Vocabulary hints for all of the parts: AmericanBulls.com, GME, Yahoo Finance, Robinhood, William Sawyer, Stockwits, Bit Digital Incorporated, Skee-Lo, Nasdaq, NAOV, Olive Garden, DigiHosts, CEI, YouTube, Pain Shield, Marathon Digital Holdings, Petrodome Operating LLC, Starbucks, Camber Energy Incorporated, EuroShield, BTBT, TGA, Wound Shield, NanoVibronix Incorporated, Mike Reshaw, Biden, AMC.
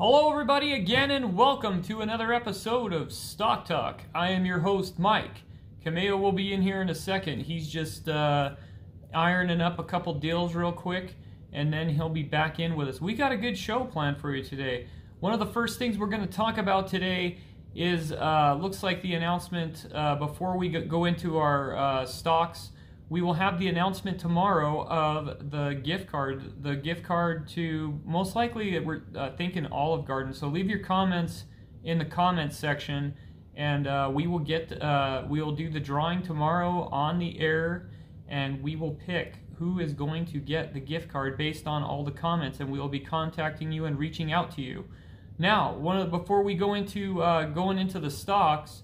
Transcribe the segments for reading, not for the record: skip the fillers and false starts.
Hello everybody again and welcome to another episode of Stock Talk. I am your host Mike. Cameo will be in here in a second. He's just ironing up a couple deals real quick and then he'll be back in with us. We got a good show planned for you today. One of the first things we're going to talk about today is looks like the announcement before we go into our stocks. We will have the announcement tomorrow of the gift card to most likely we're thinking Olive Garden. So leave your comments in the comments section, and we will do the drawing tomorrow on the air, and we will pick who is going to get the gift card based on all the comments, and we will be contacting you and reaching out to you. Now, before we go into going into the stocks,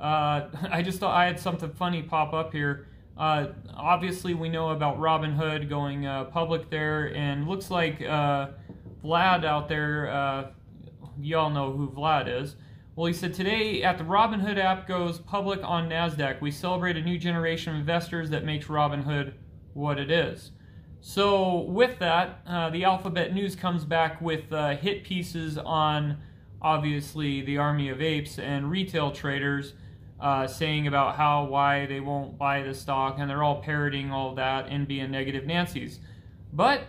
I just thought I had something funny pop up here. Obviously, we know about Robinhood going public there, and looks like Vlad out there, y'all know who Vlad is. Well, he said, today at the Robinhood app goes public on Nasdaq. We celebrate a new generation of investors that makes Robinhood what it is. So with that, the Alphabet News comes back with hit pieces on, obviously, the army of apes and retail traders. Saying about why they won't buy the stock, and they're all parroting all that and being negative Nancy's. But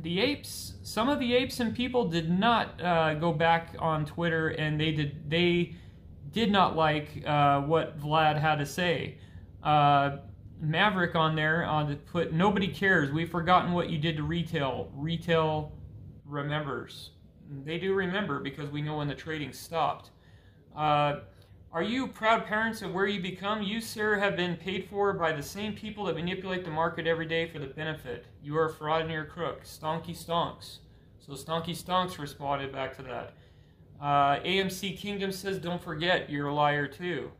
the apes, some of the apes and people did not go back on Twitter, and they did not like what Vlad had to say. Maverick on there put, nobody cares. We've forgotten what you did to retail. Retail remembers. They do remember because we know when the trading stopped. Are you proud parents of where you become? You, sir, have been paid for by the same people that manipulate the market every day for the benefit. You are a fraud and you're a crook. Stonky stonks. So Stonky Stonks responded back to that. AMC Kingdom says, don't forget, you're a liar too.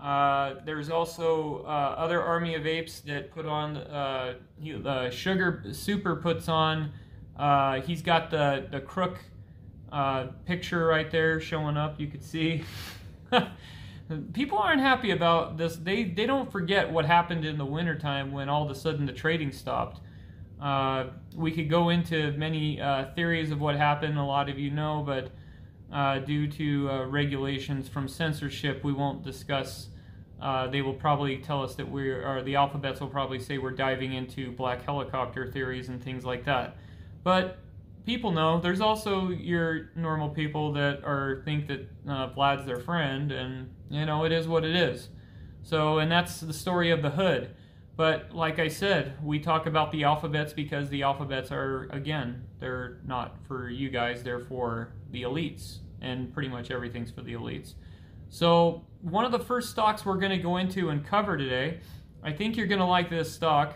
There's also other army of apes that put on, Sugar Super puts on, he's got the crook picture right there showing up, you could see. People aren't happy about this. They don't forget what happened in the wintertime when all of a sudden the trading stopped. We could go into many theories of what happened, a lot of you know, but due to regulations from censorship, we won't discuss. They will probably tell us that the alphabets will probably say we're diving into black helicopter theories and things like that. But people know. There's also your normal people that think that Vlad's their friend, and you know it is what it is. So, and that's the story of the hood. But like I said, we talk about the alphabets because the alphabets are, again, they're not for you guys. They're for the elites, and pretty much everything's for the elites. So, one of the first stocks we're going to go into and cover today, I think you're going to like this stock.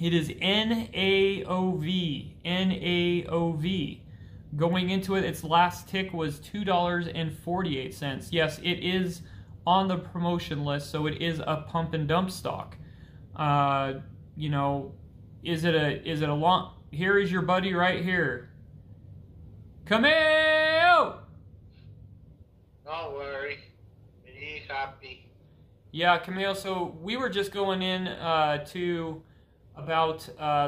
It is NAOV. Going into it, its last tick was $2.48. Yes, it is on the promotion list, so it is a pump and dump stock. You know, is it a long? Here is your buddy right here. Cameo. Don't worry, he's happy. Yeah, Camille. So we were just going in to. About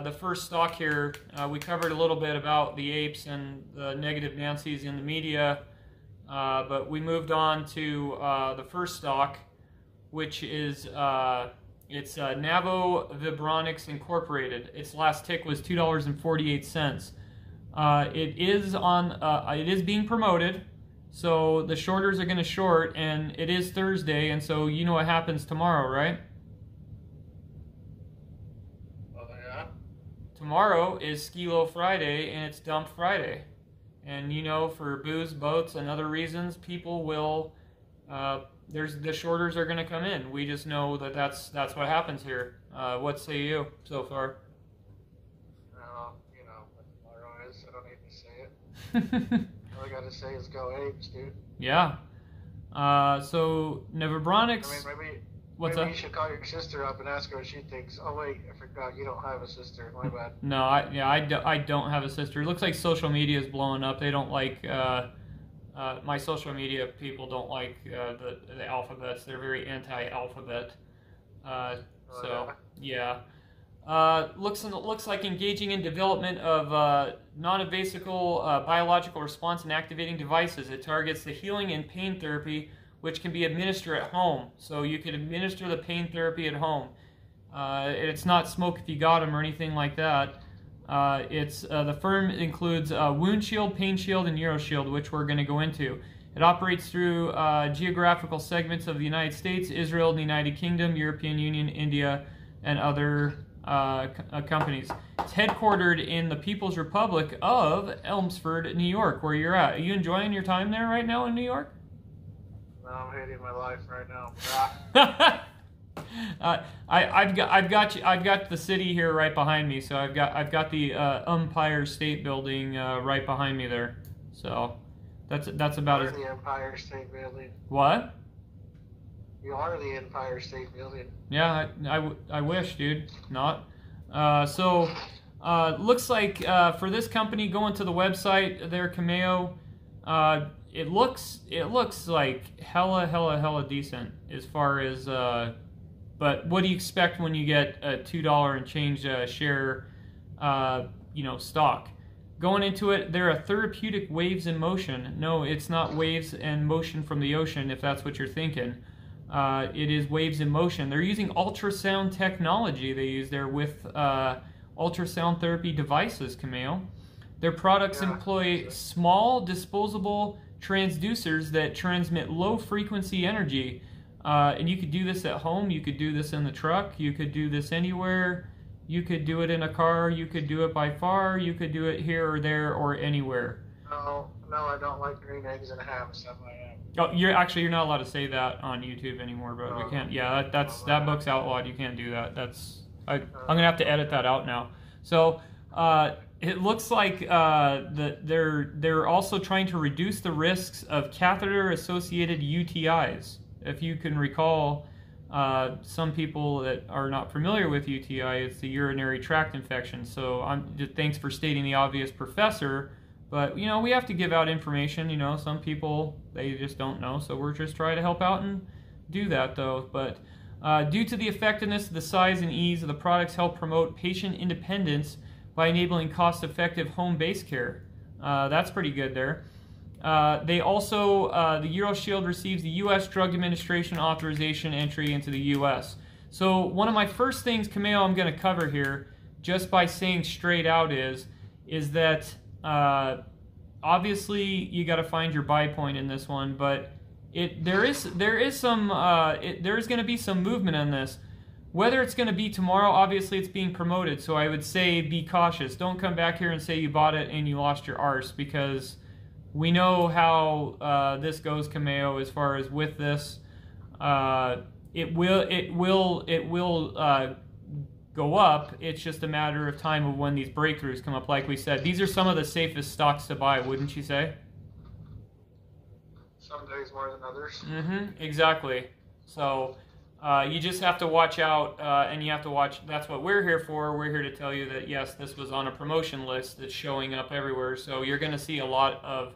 the first stock here, we covered a little bit about the apes and the negative Nancy's in the media, but we moved on to the first stock, which is it's NanoVibronix Incorporated. Its last tick was $2.48. It is being promoted, so the shorters are going to short, and it is Thursday, and so you know what happens tomorrow, right? Tomorrow is Ski Low Friday, and it's Dump Friday. And you know, for booze, boats, and other reasons, people will, the shorters are going to come in. We just know that that's what happens here. What say you so far? You know what tomorrow is, I don't need to say it. All I got to say is go apes, dude. Yeah. So, NanoVibronix. I mean, maybe you should call your sister up and ask her what she thinks. Oh wait, I forgot you don't have a sister. My bad. No, I don't have a sister. It looks like social media is blowing up. They don't like my social media people don't like the alphabets. They're very anti-alphabet. So yeah. Looks like engaging in development of non-invasive biological response and activating devices. It targets the healing and pain therapy, which can be administered at home. So you could administer the pain therapy at home. It's not smoke if you got them or anything like that. The firm includes Wound Shield, Pain Shield, and EuroShield, which we're going to go into. It operates through geographical segments of the United States, Israel, the United Kingdom, European Union, India, and other companies. It's headquartered in the People's Republic of Elmsford, New York, where you're at. Are you enjoying your time there right now in New York? No, I'm hating my life right now. I've got the city here right behind me, so I've got the Empire State Building right behind me there. So that's about it. The Empire State Building. What? You are the Empire State Building. Yeah, I wish, dude. Not. Looks like for this company, going to the website, their Cameo, it looks like hella decent as far as. But what do you expect when you get a $2 and change share, stock? Going into it, there are therapeutic waves in motion. No, it's not waves and motion from the ocean, if that's what you're thinking. It is waves in motion. They're using ultrasound technology. They use there with ultrasound therapy devices, Camille. Their products employ small disposable transducers that transmit low-frequency energy. And you could do this at home. You could do this in the truck. You could do this anywhere. You could do it in a car. You could do it by far. You could do it here or there or anywhere. No, I don't like green eggs and ham, stuff like that. Oh, you're not allowed to say that on YouTube anymore, but we can't. Yeah, that book's outlawed. You can't do that. I'm gonna have to edit that out now. So it looks like they're also trying to reduce the risks of catheter-associated UTIs. If you can recall, some people that are not familiar with UTI, it's the urinary tract infection. So thanks for stating the obvious, Professor. But, we have to give out information. Some people, they just don't know. So we're just trying to help out and do that, though. But due to the effectiveness, the size, and ease of the products, help promote patient independence by enabling cost-effective home-based care. That's pretty good there. They also, the EuroShield receives the U.S. Drug Administration authorization entry into the U.S. So one of my first things, Camille, I'm going to cover here, just by saying straight out is that obviously you got to find your buy point in this one, but there is going to be some movement on this. Whether it's going to be tomorrow, obviously it's being promoted, so I would say be cautious. Don't come back here and say you bought it and you lost your arse, because we know how this goes, Cameo. As far as with this, it will go up. It's just a matter of time of when these breakthroughs come up. Like we said, these are some of the safest stocks to buy, wouldn't you say? Some days more than others. Mm-hmm. Exactly. So you just have to watch out, and you have to watch. That's what we're here for. We're here to tell you that yes, this was on a promotion list that's showing up everywhere. So you're going to see a lot of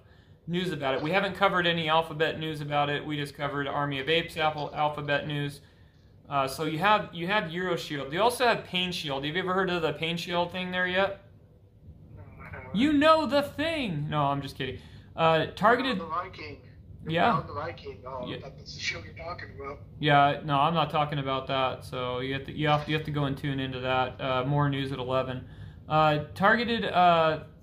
news about it. We haven't covered any Alphabet news about it. We just covered Army of Apes, Apple, Alphabet news. So you have EuroShield. You also have Pain Shield. Have you ever heard of the Pain Shield thing there yet? No, I haven't. You know the thing. No, I'm just kidding. Targeted. The Viking. Yeah. The Viking. Oh, yeah. That's the show you're talking about. Yeah. No, I'm not talking about that. So you have to go and tune into that. More news at 11. Targeted.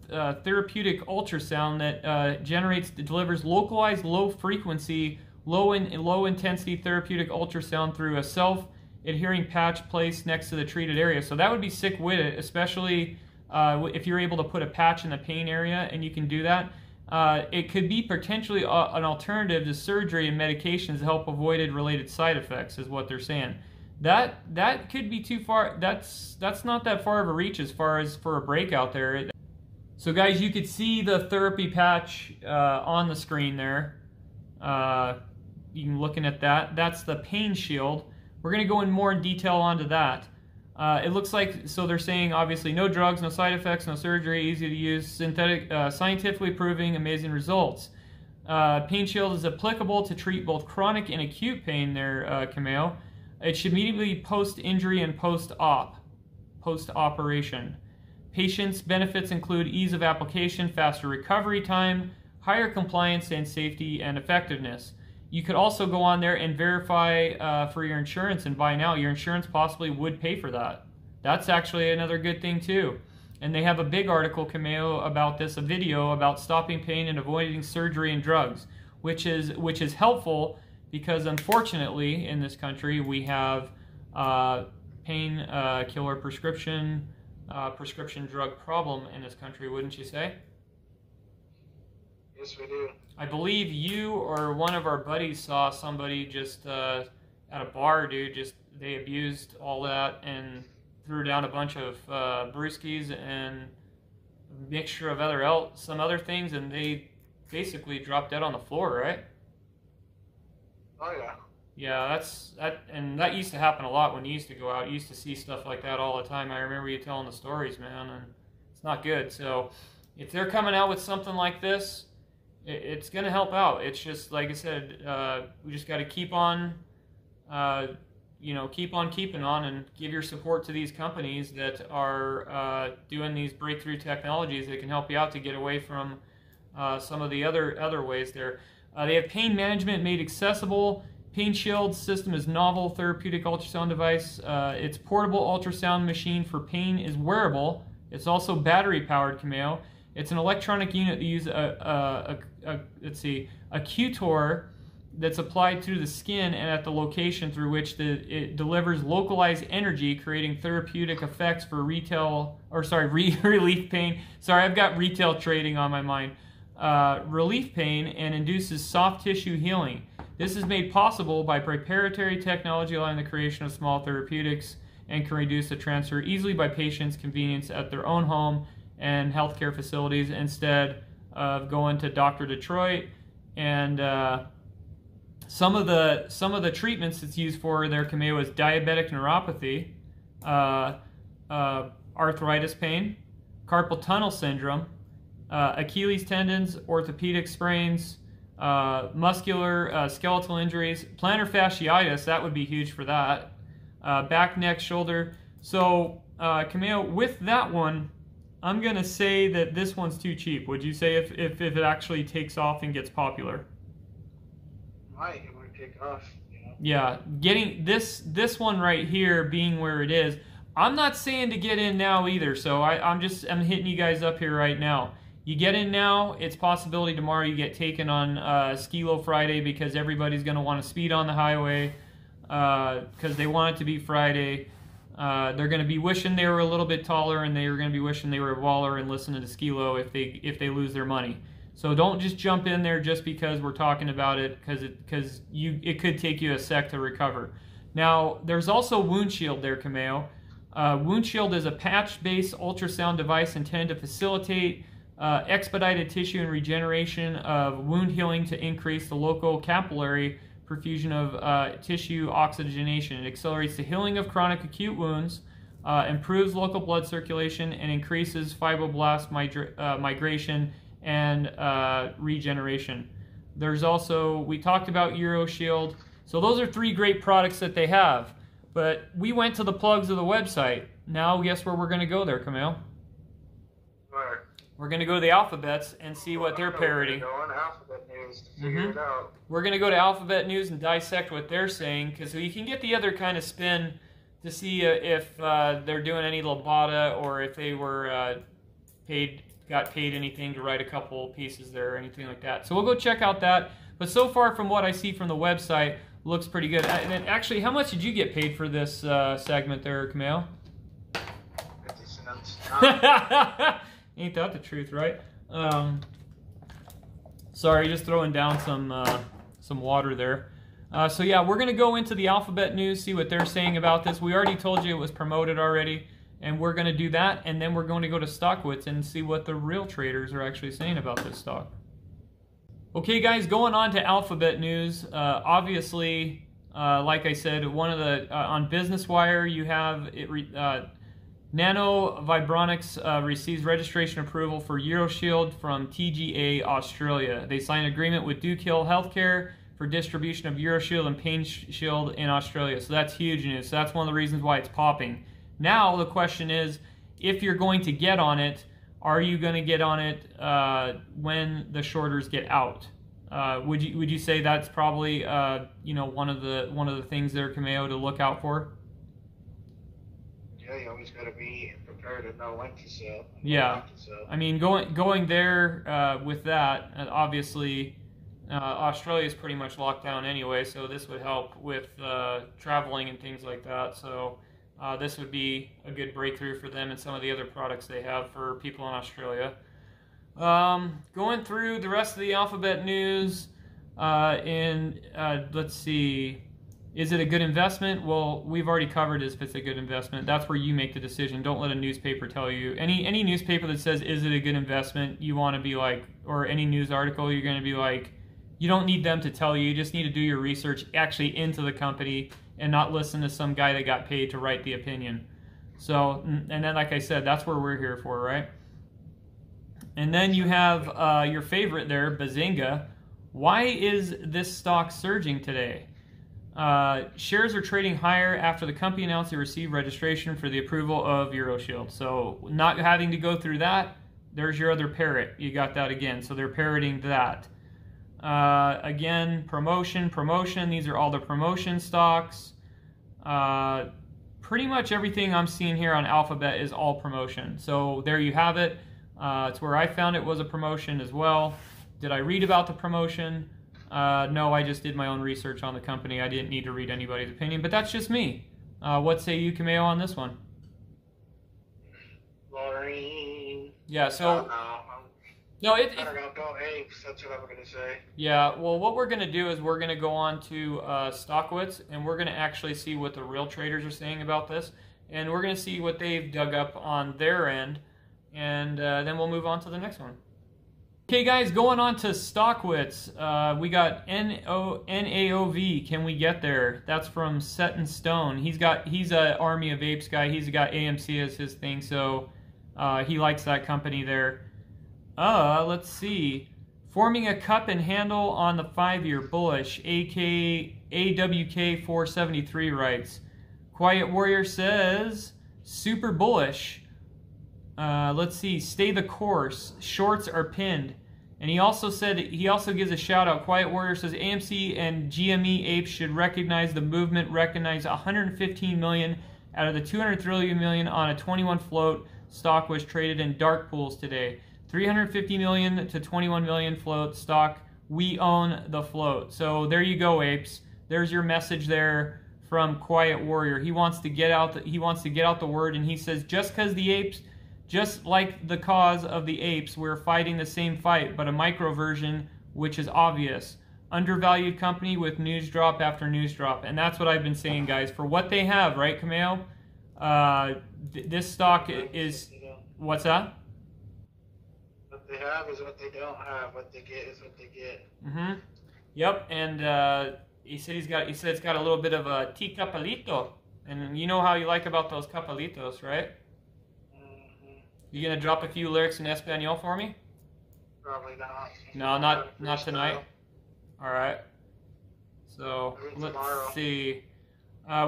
Therapeutic ultrasound that delivers localized low-frequency, low-intensity therapeutic ultrasound through a self-adhering patch placed next to the treated area. So that would be sick with it, especially if you're able to put a patch in the pain area and you can do that. It could be potentially an alternative to surgery and medications to help avoid related side effects, is what they're saying. That could be too far. That's not that far of a reach as far as for a breakout there. So guys, you could see the therapy patch on the screen there. You can looking at that. That's the Pain Shield. We're going to go in more in detail onto that. It looks like, so they're saying obviously no drugs, no side effects, no surgery, easy to use, synthetic, scientifically proving amazing results. Pain Shield is applicable to treat both chronic and acute pain there, Camille. It should immediately post-injury and post-op. post-operation. Patients' benefits include ease of application, faster recovery time, higher compliance and safety and effectiveness. You could also go on there and verify for your insurance and buy now. Your insurance possibly would pay for that. That's actually another good thing too. And they have a big article, Cameo, about this, a video about stopping pain and avoiding surgery and drugs, which is helpful because unfortunately in this country we have pain killer prescription drug problem in this country, wouldn't you say? Yes, we do. I believe you or one of our buddies saw somebody just at a bar, dude, they abused all that and threw down a bunch of brewskis and a mixture of some other things, and they basically dropped dead on the floor, right? Oh, yeah. Yeah, that used to happen a lot when you used to go out. You used to see stuff like that all the time. I remember you telling the stories, man, and it's not good. So if they're coming out with something like this, it's going to help out. It's just, like I said, we just got to keep on, keep on keeping on and give your support to these companies that are doing these breakthrough technologies that can help you out to get away from some of the other ways there. They have pain management made accessible. Pain Shield system is novel therapeutic ultrasound device. It's portable ultrasound machine for pain is wearable. It's also battery powered, Cameo. It's an electronic unit that uses a QTOR that's applied to the skin and at the location through which it delivers localized energy, creating therapeutic effects for relief pain. Sorry, I've got retail trading on my mind. Relief pain and induces soft tissue healing. This is made possible by proprietary technology allowing the creation of small therapeutics and can reduce the transfer easily by patients' convenience at their own home and healthcare facilities instead of going to Dr. Detroit. And some of the treatments it's used for there, Cameo, is diabetic neuropathy, arthritis pain, carpal tunnel syndrome, Achilles tendons, orthopedic sprains, muscular skeletal injuries, plantar fasciitis. That would be huge for that. Back, neck, shoulder. So Cameo, with that one, I'm going to say that this one's too cheap. Would you say if it actually takes off and gets popular? Right, it would take off. You know? Yeah, getting this one right here being where it is, I'm not saying to get in now either, so I'm hitting you guys up here right now. You get in now, it's possibility tomorrow you get taken on Skee-Lo Friday because everybody's going to want to speed on the highway because they want it to be Friday. They're going to be wishing they were a little bit taller, and they're going to be wishing they were a baller and listening to Skee-Lo if they lose their money. So don't just jump in there just because we're talking about it, because it could take you a sec to recover. Now there's also Wound Shield there, Cameo. Wound Shield is a patch-based ultrasound device intended to facilitate expedited tissue and regeneration of wound healing to increase the local capillary perfusion of tissue oxygenation. It accelerates the healing of chronic acute wounds, improves local blood circulation, and increases fibroblast migration and regeneration. There's also, we talked about EuroShield. So those are three great products that they have. But we went to the plugs of the website. Now guess where we're going to go there, Camille? Where? We're going to go to the alphabets and see what they're parroting. We're going to go to Alphabet News and dissect what they're saying, because you can get the other kind of spin to see if they're doing any lobata or if they were got paid anything to write a couple pieces there or anything like that. So we'll go check out that. But so far from what I see from the website, looks pretty good. And then actually, how much did you get paid for this segment there, Camille? 50 cents. Ain't that the truth, right? Sorry, just throwing down some water there. So yeah, we're going to go into the Alphabet News, see what they're saying about this. We already told you it was promoted already, and we're going to do that, and then we're going to go to Stockwits and see what the real traders are actually saying about this stock. Okay, guys, going on to Alphabet News. Obviously, like I said, one of the on Business Wire, you have it. NanoVibronix receives registration approval for EuroShield from TGA Australia. They signed an agreement with Duke Hill Healthcare for distribution of EuroShield and Pain Shield in Australia. So that's huge news. So that's one of the reasons why it's popping. Now the question is, if you're going to get on it, are you going to get on it when the shorters get out? Would you say that's probably one of the things there, Cameo, to look out for? Yeah, you always got to be prepared to know when to sell. Yeah, I mean, going there with that, obviously Australia is pretty much locked down anyway, so this would help with traveling and things like that. So this would be a good breakthrough for them and some of the other products they have for people in Australia. Going through the rest of the Alphabet news, let's see, is it a good investment? Well, we've already covered if it's a good investment. That's where you make the decision. Don't let a newspaper tell you. Any newspaper that says, is it a good investment, you want to be like, or any news article, you're going to be like, you don't need them to tell you. You just need to do your research actually into the company and not listen to some guy that got paid to write the opinion. So, and then, like I said, that's where we're here for, right? And then you have your favorite there, Bazinga. Why is this stock surging today? Shares are trading higher after the company announced they received registration for the approval of EuroShield. So not having to go through that, there's your other parrot. You got that again. So they're parroting that. Again, promotion. These are all the promotion stocks. Pretty much everything I'm seeing here on Alphabet is all promotion. So there you have it. It's where I found it was a promotion as well. Did I read about the promotion? No, I just did my own research on the company. I didn't need to read anybody's opinion, but that's just me. What say you, Cameo, on this one? Boring. Yeah, so... No, I don't know, don't ape, that's what I'm going to say. Yeah, well, what we're going to do is we're going to go on to Stockwits, and we're going to actually see what the real traders are saying about this, and we're going to see what they've dug up on their end. And then we'll move on to the next one. Okay, guys, going on to Stockwits. We got NAOV. Can we get there? That's from Set in Stone. He's an Army of Apes guy. He's got AMC as his thing, so he likes that company there. Let's see. Forming a cup and handle on the 5-year bullish. AWK 473 writes. Quiet Warrior says super bullish. Let's see. Stay the course. Shorts are pinned. And he also said, he also gives a shout out. Quiet Warrior says AMC and GME apes should recognize the movement. Recognize 115 million out of the 230 million on a 21 float. Stock was traded in dark pools today. 350 million to 21 million float stock. We own the float. So there you go, apes. There's your message there from Quiet Warrior. He wants to get out. He wants to get out the word, and he says just because the apes. Just like the cause of the apes, we're fighting the same fight, but a micro version, which is obvious. Undervalued company with news drop after news drop. And that's what I've been saying, guys. For what they have, right, Camille? This stock is... What's that? What they have is what they don't have. What they get is what they get. Mm-hmm. Yep, and he said it's got a little bit of a tea capalito. And you know how you like about those capalitos, right? You gonna drop a few lyrics in Espanol for me? Probably not. No, not tonight. All right. So let's see.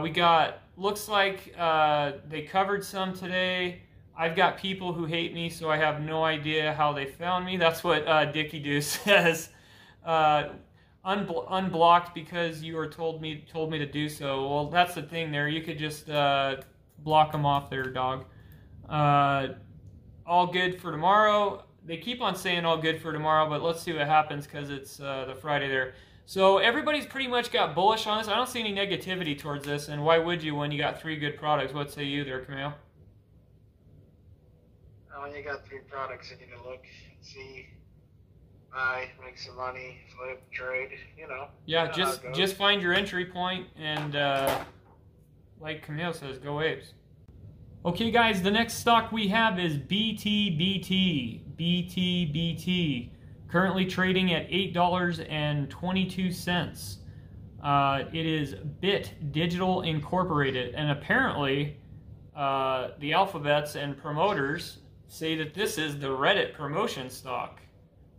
We got. Looks like they covered some today. I've got people who hate me, so I have no idea how they found me. That's what Dickie Doo says. Unblocked because you were told me to do so. Well, that's the thing there. You could just block them off there, dog. All good for tomorrow. They keep on saying all good for tomorrow, but let's see what happens because it's the Friday there. So everybody's pretty much got bullish on this. I don't see any negativity towards this, and why would you when you got three good products? What say you there, Camille? When you got three products, you need to look and see, buy, make some money, flip, trade, you know. Yeah, just find your entry point, and like Camille says, go apes. Okay, guys, the next stock we have is BTBT, currently trading at $8.22. It is Bit Digital Incorporated, and apparently the alphabets and promoters say that this is the Reddit promotion stock.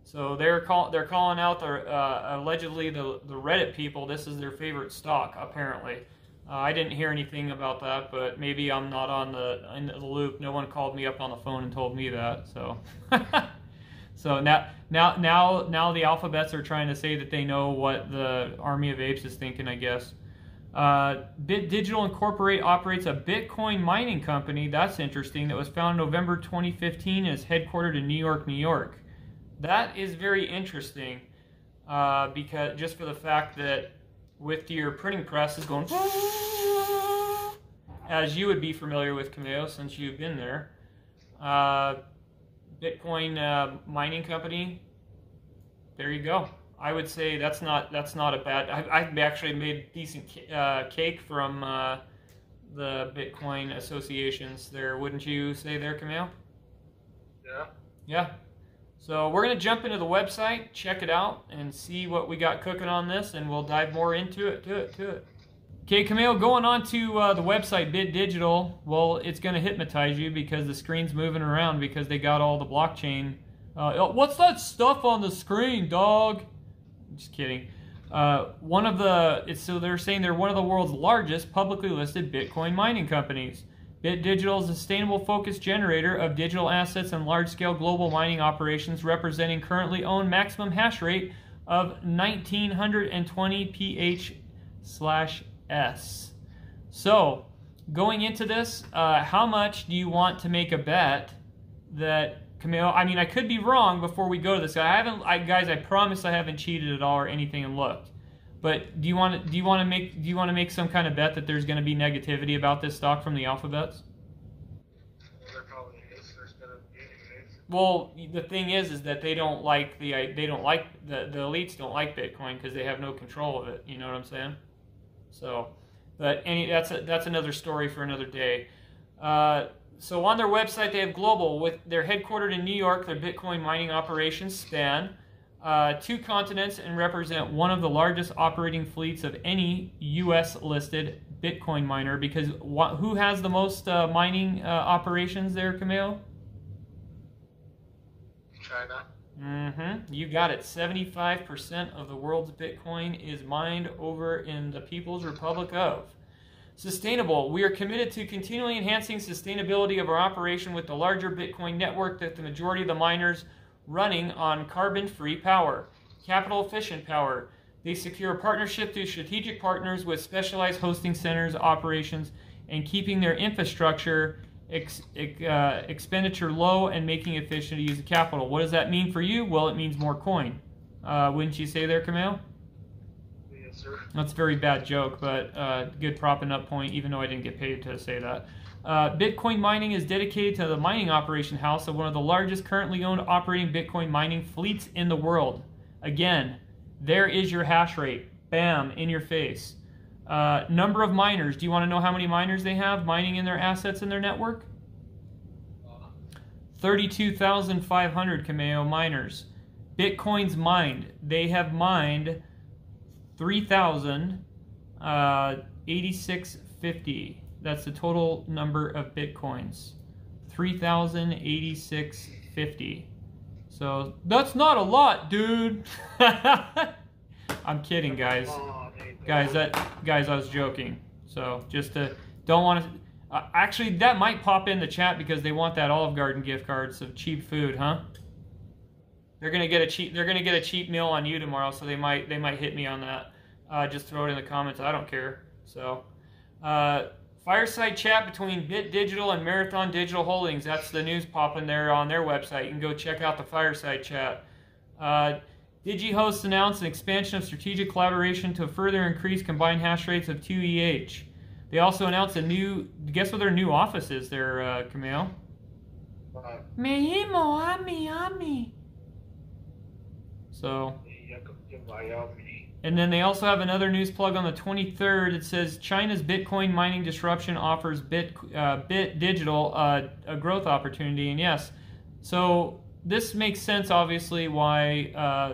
So they're calling out allegedly the Reddit people. This is their favorite stock, apparently. I didn't hear anything about that, but maybe I'm not on in the loop. No one called me up on the phone and told me that. So, so now the alphabets are trying to say that they know what the army of apes is thinking, I guess. Bit Digital Incorporated operates a Bitcoin mining company. That's interesting. That was founded November 2015 and is headquartered in New York, New York. That is very interesting, because just for the fact that with your printing press is going, as you would be familiar with, Cameo, since you've been there. Bitcoin mining company. There you go. I would say that's not a bad. I've actually made decent cake from the Bitcoin associations there. Wouldn't you say there, Camille? Yeah. Yeah. So we're going to jump into the website, check it out, and see what we got cooking on this, and we'll dive more into it. Okay, Camille, going on to the website, Bit Digital. Well, it's going to hypnotize you because the screen's moving around because they got all the blockchain. What's that stuff on the screen, dog? Just kidding. So they're saying they're one of the world's largest publicly listed Bitcoin mining companies. Bit Digital is a sustainable focused generator of digital assets and large-scale global mining operations, representing currently owned maximum hash rate of 1920 pH/s. So, going into this, how much do you want to make a bet that Camille? I mean, I could be wrong before we go to this. Guys, I promise I haven't cheated at all or anything and looked. But do you want to make some kind of bet that there's going to be negativity about this stock from the alphabets? Well, there probably is. There's going to be anyways. Well, the thing is that the elites don't like Bitcoin because they have no control of it. You know what I'm saying? So, but that's another story for another day. So on their website they have global with they're headquartered in New York. Their Bitcoin mining operations span 2 continents and represent one of the largest operating fleets of any U.S. listed Bitcoin miner. Because who has the most mining operations there, Camille? China. Mm-hmm. You got it. 75% of the world's Bitcoin is mined over in the People's Republic of. Sustainable. We are committed to continually enhancing sustainability of our operation with the larger Bitcoin network that the majority of the miners running on carbon-free power, capital-efficient power. They secure a partnership through strategic partners with specialized hosting centers, operations, and keeping their infrastructure expenditure low and making it efficient to use of capital. What does that mean for you? Well, it means more coin. Wouldn't you say there, Camille? Yes, sir. That's a very bad joke, but good propping up point, even though I didn't get paid to say that. Bitcoin mining is dedicated to the mining operation house of one of the largest currently owned operating Bitcoin mining fleets in the world. Again, there is your hash rate. Bam, in your face. Number of miners. Do you want to know how many miners they have mining in their assets in their network? 32,500 Cameo miners. Bitcoin's mined. They have mined 3,086.50. That's the total number of Bitcoins, 3,086.50. So that's not a lot, dude. I'm kidding, guys. Guys, I was joking. So just to don't want to. Actually, that might pop in the chat because they want that Olive Garden gift card. So cheap food, huh? They're gonna get a cheap meal on you tomorrow. So they might hit me on that. Just throw it in the comments. I don't care. So. Fireside chat between Bit Digital and Marathon Digital Holdings. That's the news popping there on their website. You can go check out the fireside chat. DigiHosts announced an expansion of strategic collaboration to further increase combined hash rates of 2EH. They also announced a new, guess what their new office is there, Camille? So. And then they also have another news plug on the 23rd. It says China's Bitcoin mining disruption offers Bit Digital a growth opportunity. And yes, so this makes sense, obviously, why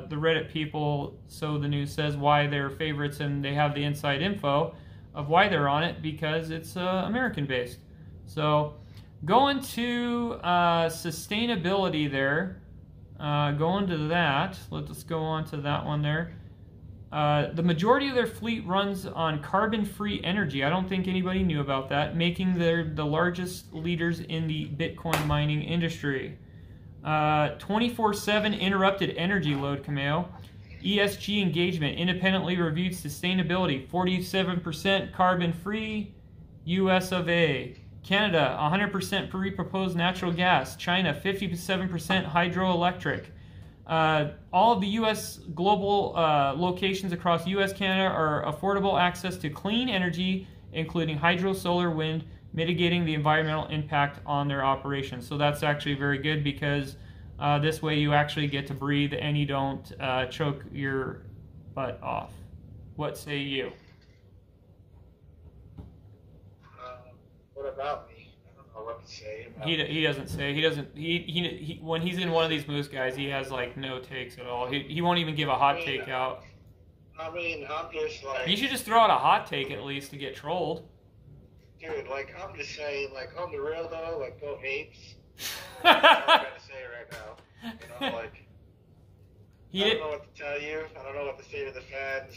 the Reddit people, so the news says, why they're favorites and they have the inside info of why they're on it because it's American-based. So going to sustainability there, going to that. Let's go on to that one there. The majority of their fleet runs on carbon-free energy. I don't think anybody knew about that, making them the largest leaders in the Bitcoin mining industry. 24/7 interrupted energy load, Cameo. ESG engagement, independently reviewed sustainability, 47% carbon-free, US of A. Canada, 100% pre-proposed natural gas. China, 57% hydroelectric. All of the U.S. global locations across U.S. Canada are affordable access to clean energy, including hydro, solar, wind, mitigating the environmental impact on their operations. So that's actually very good, because this way you actually get to breathe and you don't choke your butt off. What say you? What about me? What to say about he doesn't say. He doesn't. When he's in one of these moves, guys, he has like no takes at all. He won't even give a hot take out. I mean, I'm just like. You should just throw out a hot take at least to get trolled. Dude, like I'm just saying, like on the real though, like go apes. That's what I'm gonna say right now. You know, like. I don't know what to tell you. I don't know what to say to the feds.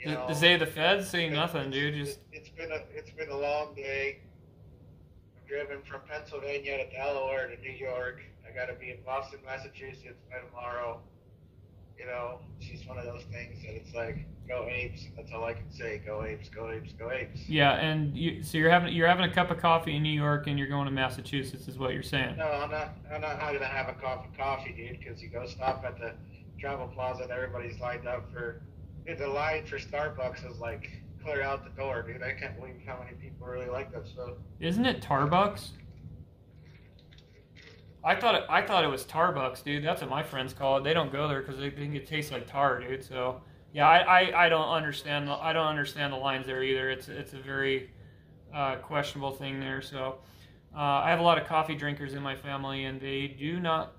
You know, to say the feds, say nothing, dude. Just. It's been a long day. Driven from Pennsylvania to Delaware to New York. I gotta be in Boston, Massachusetts by tomorrow. You know, it's just one of those things that it's like, go apes. That's all I can say. Go apes, go apes, go apes. Yeah, and so you're having a cup of coffee in New York and you're going to Massachusetts, is what you're saying? No, I'm not gonna have a cup of coffee, dude, because you go stop at the travel plaza and everybody's lined up for. Dude, the line for Starbucks is like. Clear out the door, dude. I can't believe how many people really like that stuff. Isn't it Tarbucks? I thought it was Tarbucks, dude. That's what my friends call it. They don't go there because they think it tastes like tar, dude. So yeah, I don't understand the lines there either. It's a very questionable thing there. So I have a lot of coffee drinkers in my family, and they do not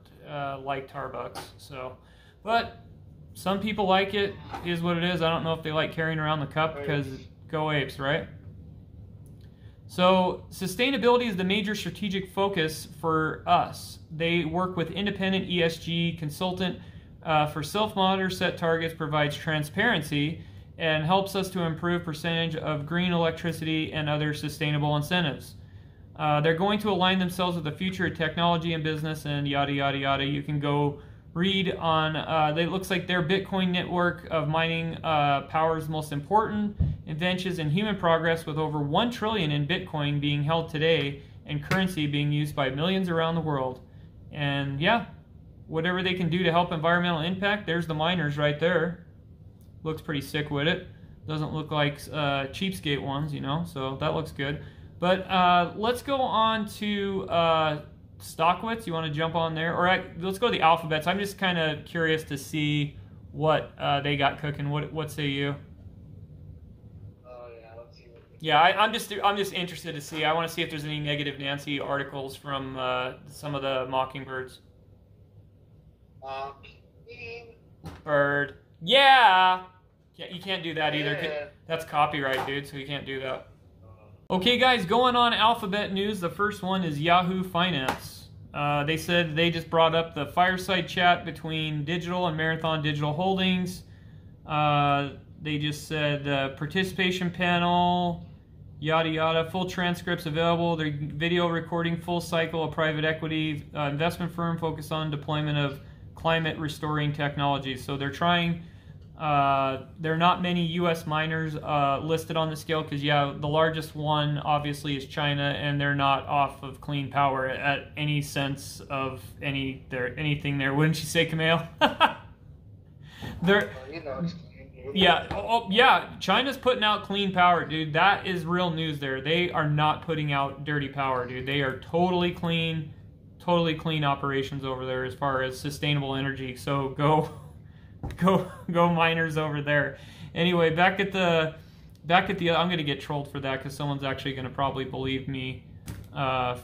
like Tarbucks. So, but. Some people like it, is what it is. I don't know if they like carrying around the cup because go apes, right? So sustainability is the major strategic focus for us. They work with independent ESG consultant for self-monitor, set targets, provides transparency, and helps us to improve percentage of green electricity and other sustainable incentives. They're going to align themselves with the future of technology and business and yada, yada, yada. You can go read on, it looks like their Bitcoin network of mining powers most important inventions in human progress, with over 1 trillion in Bitcoin being held today and currency being used by millions around the world. And yeah, whatever they can do to help environmental impact, there's the miners right there. Looks pretty sick with it. Doesn't look like cheapskate ones, you know, so that looks good. But let's go on to... Stockwits, you want to jump on there? Or let's go to the alphabets. I'm just kind of curious to see what they got cooking. What say you? Oh yeah, let's see. Yeah, I'm just interested to see. I want to see if there's any Negative Nancy articles from some of the Mockingbirds. Bird. Yeah. Yeah, you can't do that either. Yeah. That's copyright, dude. So you can't do that. Okay, guys, going on Alphabet News, the first one is Yahoo Finance. They said they just brought up the fireside chat between Digital and Marathon Digital Holdings. They just said participation panel, yada, yada, full transcripts available. Their video recording full cycle of private equity investment firm focused on deployment of climate-restoring technologies. So they're trying... there are not many U.S. miners listed on the scale because, yeah, the largest one obviously is China, and they're not off of clean power at any sense of anything there. Wouldn't you say, Camille? Yeah, China's putting out clean power, dude. That is real news there. They are not putting out dirty power, dude. They are totally clean operations over there as far as sustainable energy. So go miners over there. Anyway, back at the I'm gonna get trolled for that because someone's actually gonna probably believe me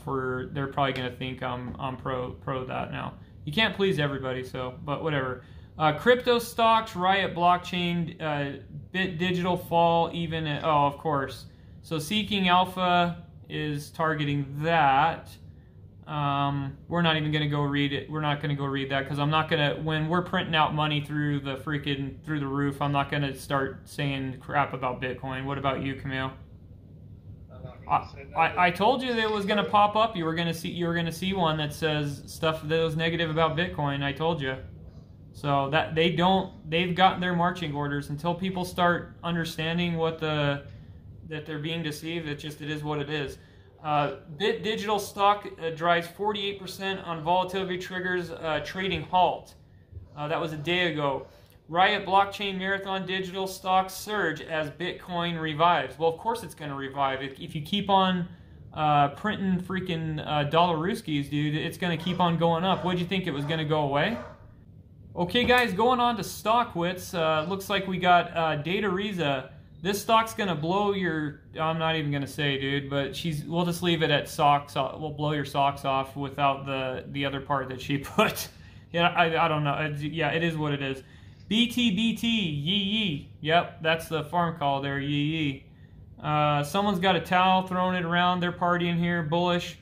for they're probably gonna think I'm pro that now. You can't please everybody, so but whatever. Crypto stocks, Riot Blockchain, Bit Digital fall even at, oh of course. So Seeking Alpha is targeting that. We're not even going to go read it. We're not going to go read that because I'm not going to, when we're printing out money through the freaking, through the roof, I'm not going to start saying crap about Bitcoin. What about you, Camille? I told you that it was going to pop up. You were going to see, you were going to see one that says stuff that was negative about Bitcoin. I told you. So that they don't, they've gotten their marching orders until people start understanding what the, that they're being deceived. It just, it is what it is. Bit Digital stock drives 48% on volatility triggers trading halt. That was a day ago. Riot Blockchain Marathon Digital stock surge as Bitcoin revives. Well, of course it's going to revive. If you keep on printing freaking dollar Ruskies, dude, it's going to keep on going up. What'd you think, it was going to go away? Okay, guys, going on to StockWits. Looks like we got DataRiza. This stock's gonna blow your, I'm not even gonna say, dude, but she's, we'll just leave it at socks, we'll blow your socks off without the other part that she put. Yeah, I don't know. Yeah, it is what it is. BTBT, yee yee. Yep, that's the farm call there, yee yee. Someone's got a towel throwing it around, they're partying here, bullish.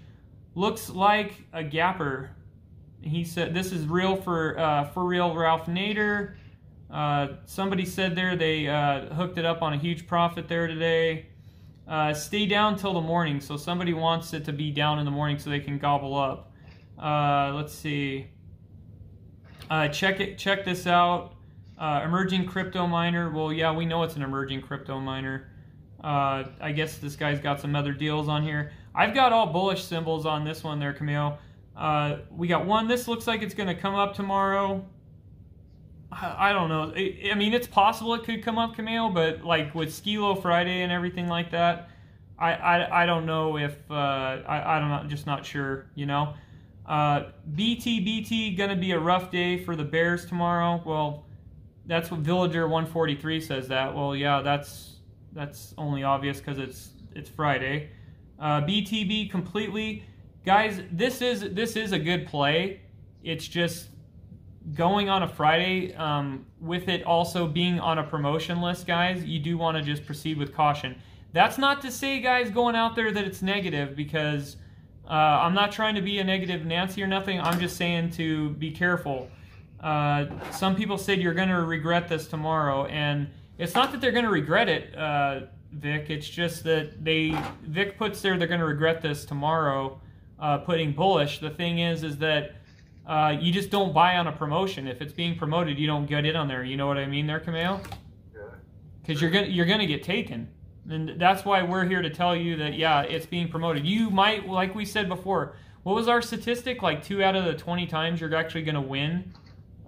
Looks like a gapper. He said, this is real for real Ralph Nader. Somebody said there they hooked it up on a huge profit there today. Stay down till the morning, so somebody wants it to be down in the morning so they can gobble up. Let's see. Check it. Check this out. Emerging crypto miner. Well, yeah, we know it's an emerging crypto miner. I guess this guy's got some other deals on here. I've got all bullish symbols on this one there, Camille. We got one. This looks like it's going to come up tomorrow. I don't know. I mean, it's possible it could come up, Camille, but like with Skilo Friday and everything like that, I don't know if I don't know, just not sure, you know. BTBT gonna be a rough day for the bears tomorrow. Well, that's what Villager 143 says that. Well, yeah, that's only obvious because it's Friday. BTB completely, guys. This is a good play. It's just going on a Friday, with it also being on a promotion list, guys, you do want to just proceed with caution. That's not to say, guys, going out there that it's negative, because I'm not trying to be a negative Nancy or nothing. I'm just saying to be careful. Some people said you're going to regret this tomorrow, and it's not that they're going to regret it, Vic. It's just that Vic puts there they're going to regret this tomorrow, putting bullish. The thing is that you just don't buy on a promotion. If it's being promoted, you don't get in on there. You know what I mean there, Camille? Yeah. Because you're gonna get taken. And that's why we're here to tell you that, yeah, it's being promoted. You might, like we said before, what was our statistic? Like 2 out of the 20 times you're actually gonna win,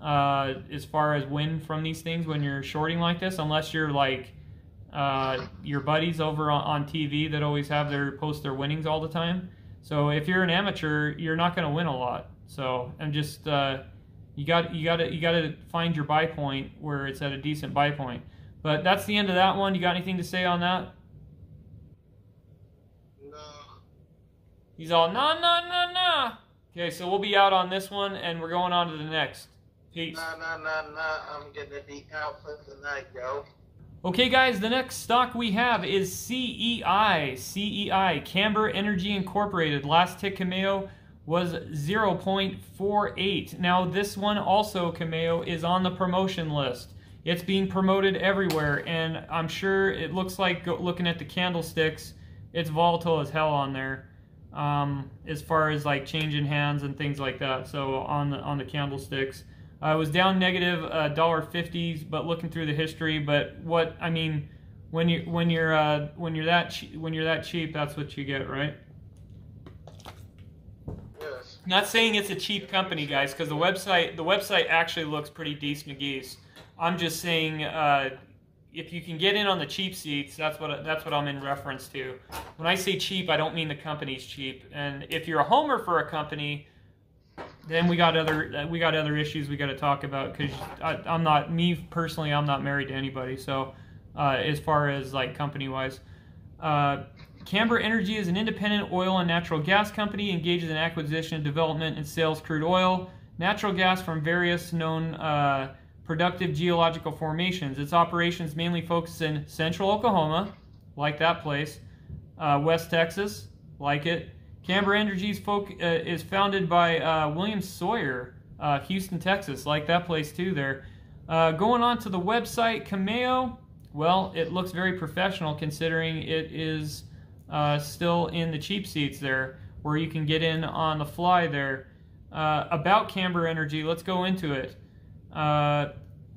as far as win from these things when you're shorting like this, unless you're like your buddies over on TV that always have post their winnings all the time. So if you're an amateur, you're not gonna win a lot. So I'm just you gotta find your buy point where it's at a decent buy point. But that's the end of that one. You got anything to say on that? No. He's all nah nah nah nah. Okay, so we'll be out on this one and we're going on to the next. Peace. Nah nah nah nah. I'm gonna be out for the night, yo. Okay, guys, the next stock we have is CEI. CEI, Camber Energy Incorporated. Last tick, Cameo, was 0.48. Now this one also, Cameo, is on the promotion list. It's being promoted everywhere, and I'm sure it looks like, looking at the candlesticks, it's volatile as hell on there, as far as like changing hands and things like that. So on the candlesticks, it was down negative $1.50, but looking through the history, but what I mean, when you're that cheap, that's what you get, right? Not saying it's a cheap company, guys, because the website actually looks pretty decent, geese. I'm just saying, if you can get in on the cheap seats, that's what I'm in reference to. When I say cheap, I don't mean the company's cheap. And if you're a homer for a company, then we got other issues we got to talk about, because I'm not married to anybody. So as far as like company wise. Camber Energy is an independent oil and natural gas company, engages in acquisition, development, and sales crude oil, natural gas from various known productive geological formations. Its operations mainly focus in central Oklahoma, like that place, West Texas, like it, Camber Energy is founded by William Sawyer, Houston, Texas. Like that place too there. Going on to the website, Cameo. Well, it looks very professional considering it is still in the cheap seats there, where you can get in on the fly there. About Camber Energy, let's go into it.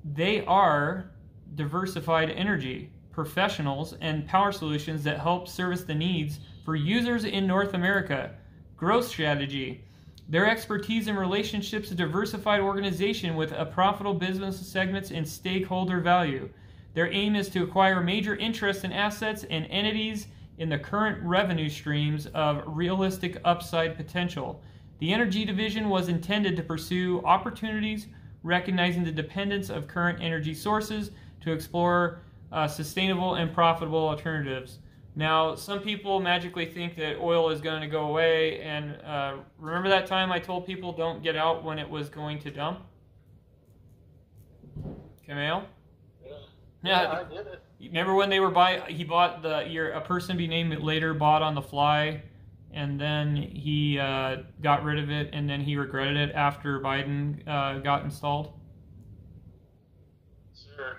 They are diversified energy professionals and power solutions that help service the needs for users in North America. Growth strategy. Their expertise and relationships a diversified organization with a profitable business segments and stakeholder value. Their aim is to acquire major interests in assets and entities in the current revenue streams of realistic upside potential. The energy division was intended to pursue opportunities recognizing the dependence of current energy sources to explore sustainable and profitable alternatives. Now, some people magically think that oil is going to go away, and remember that time I told people don't get out when it was going to dump? Camille? Yeah, I did it. Remember when they were a person be named later bought on the fly, and then he got rid of it, and then he regretted it after Biden got installed? Sure.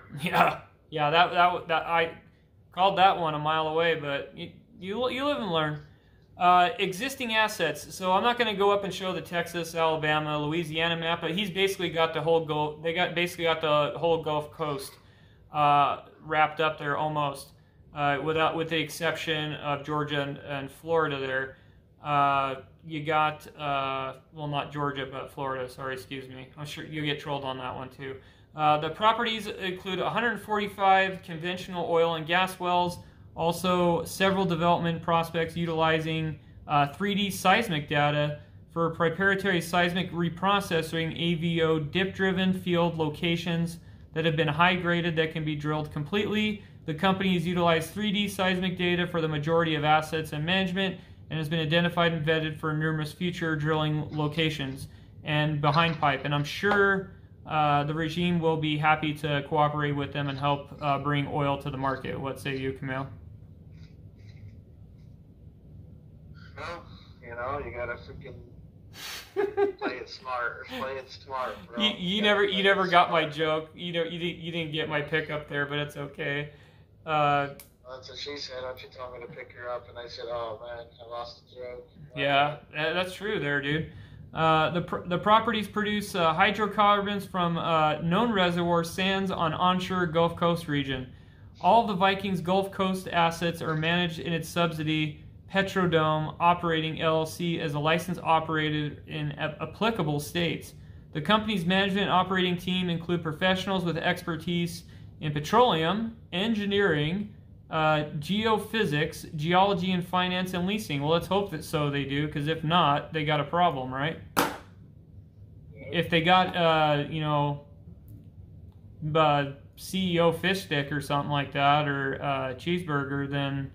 Yeah, that I called that one a mile away, but you live and learn. Existing assets. So I'm not going to go up and show the Texas, Alabama, Louisiana map, but he's basically got the whole Gulf. They got basically got the whole Gulf Coast wrapped up there almost, with the exception of Georgia and Florida there. You got well, not Georgia, but Florida. Sorry, excuse me. I'm sure you get trolled on that one too. The properties include 145 conventional oil and gas wells, also several development prospects utilizing 3D seismic data for preparatory seismic reprocessing, AVO dip-driven field locations that have been high-graded that can be drilled completely. The company has utilized 3D seismic data for the majority of assets and management and has been identified and vetted for numerous future drilling locations and behind pipe. And I'm sure the regime will be happy to cooperate with them and help bring oil to the market. What say you, Camille? Well, you gotta freaking play it smart, bro. You never got my joke. You didn't get my pick up there, but it's okay. Well, that's what she said. She told me to pick her up, and I said, "Oh man, I lost the joke." Yeah, that's true, there, dude. The properties produce hydrocarbons from known reservoir sands on onshore Gulf Coast region. All the Vikings Gulf Coast assets are managed in its subsidiary Petrodome Operating LLC as a licensed operator in applicable states. The company's management and operating team include professionals with expertise in petroleum, engineering, geophysics, geology, and finance and leasing. Well, let's hope that so they do, because if not, they got a problem, right? If they got, CEO fish stick or something like that, or cheeseburger, then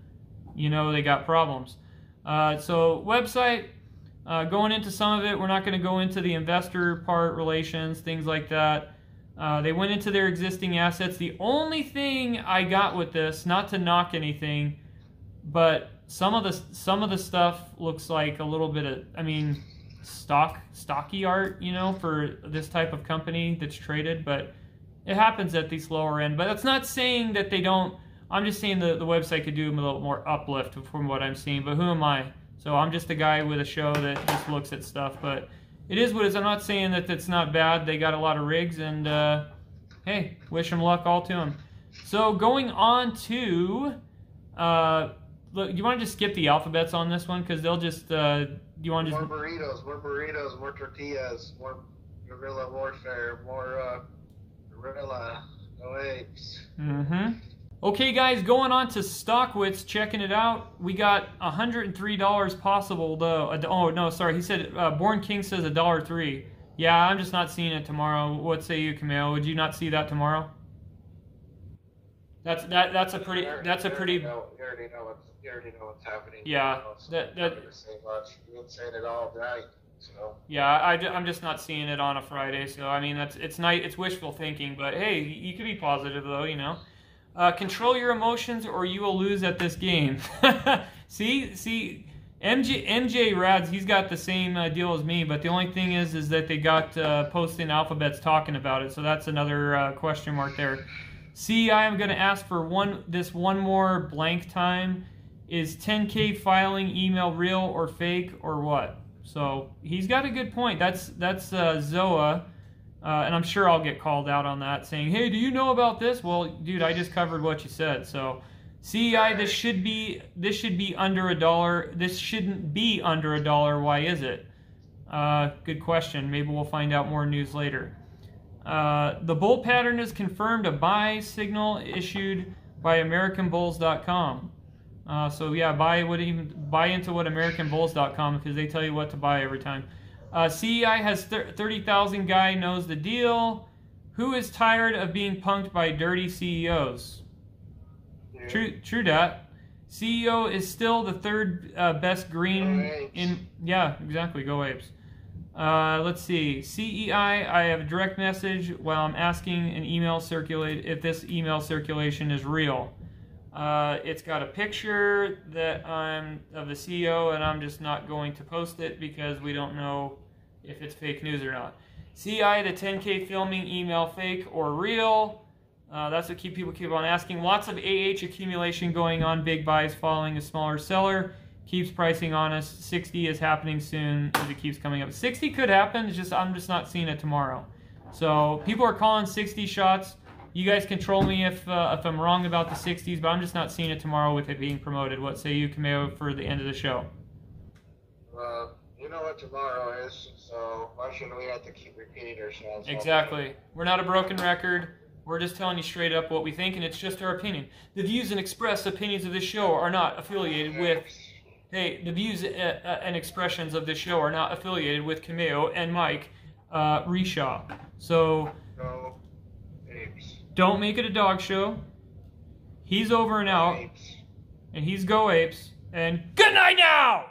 they got problems. So website, going into some of it, we're not going to go into the investor part, relations, things like that. They went into their existing assets. The only thing I got with this, not to knock anything, but some of the stuff looks like a little bit of, stocky art, for this type of company that's traded. But it happens at these lower end. But that's not saying that they don't. I'm just saying the website could do a little more uplift from what I'm seeing. But who am I? So I'm just a guy with a show that just looks at stuff, but. It is what it is. I'm not saying that it's not bad. They got a lot of rigs, and hey, wish them luck, all to them. So going on to, look, you want to just skip the alphabets on this one, because they'll just, you want to just more burritos, more tortillas, more guerrilla warfare, more guerrilla, no apes. Mm-hmm. Okay, guys, going on to Stockwits, checking it out. We got $103 possible, though. Oh, no, sorry. He said, Born King says $1.03. Yeah, I'm just not seeing it tomorrow. What say you, Camille? Would you not see that tomorrow? That's a pretty. You already know what's happening. Yeah. That. You didn't say it all night, so. Yeah, I'm just not seeing it on a Friday. So it's wishful thinking, but hey, you could be positive though, Control your emotions, or you will lose at this game. See, MJ Rads, he's got the same deal as me, but the only thing is that they got posting alphabets talking about it, so that's another question mark there. CEI, I'm going to ask for one more blank time. Is 10K filing email real or fake or what? So he's got a good point. That's Zoa, and I'm sure I'll get called out on that saying, hey, do you know about this? Well, dude, I just covered what you said. So CEI, this should be under $1. This shouldn't be under $1. Why is it? Good question. Maybe we'll find out more news later. The bull pattern is confirmed, a buy signal issued by AmericanBulls.com. So yeah, buy into what AmericanBulls.com, because they tell you what to buy every time. CEI has 30,000 guy knows the deal. Who is tired of being punked by dirty CEOs? Yeah. True dat. CEO is still the third best green in. Yeah, exactly. Go Apes. Let's see. CEI, I have a direct message while I'm asking an email circulate if this email circulation is real. It's got a picture that I'm of the CEO, and I'm just not going to post it because we don't know if it's fake news or not. CEI, the 10K filming email, fake or real? That's what people keep on asking. Lots of AH accumulation going on. Big buys following a smaller seller. Keeps pricing honest. 60 is happening soon as it keeps coming up. 60 could happen. It's just I'm just not seeing it tomorrow. So people are calling 60 shots. You guys control me if I'm wrong about the 60s, but I'm just not seeing it tomorrow with it being promoted. What say you, Cameo, for the end of the show? You know what tomorrow is, so why shouldn't we have to keep repeating ourselves? Exactly. We're not a broken record. We're just telling you straight up what we think, and it's just our opinion. The views and expressed opinions of this show are not affiliated with... Hey, the views and expressions of this show are not affiliated with Cameo and Mike Reshaw. So... No. Don't make it a dog show. He's over and out. And he's Go Apes. And good night now!